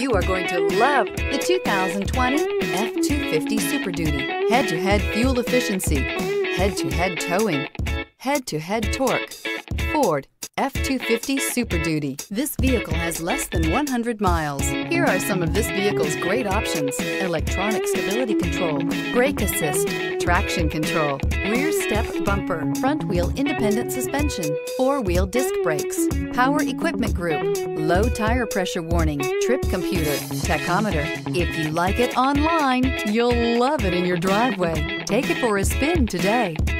You are going to love the 2020 F-250 Super Duty. Head-to-head fuel efficiency, head-to-head towing, head-to-head torque. Ford F-250 Super Duty. This vehicle has less than 100 miles. Here are some of this vehicle's great options: electronic stability control, brake assist, traction control, rear step bumper, front wheel independent suspension, four-wheel disc brakes, power equipment group, low tire pressure warning, trip computer, tachometer. If you like it online, you'll love it in your driveway. Take it for a spin today.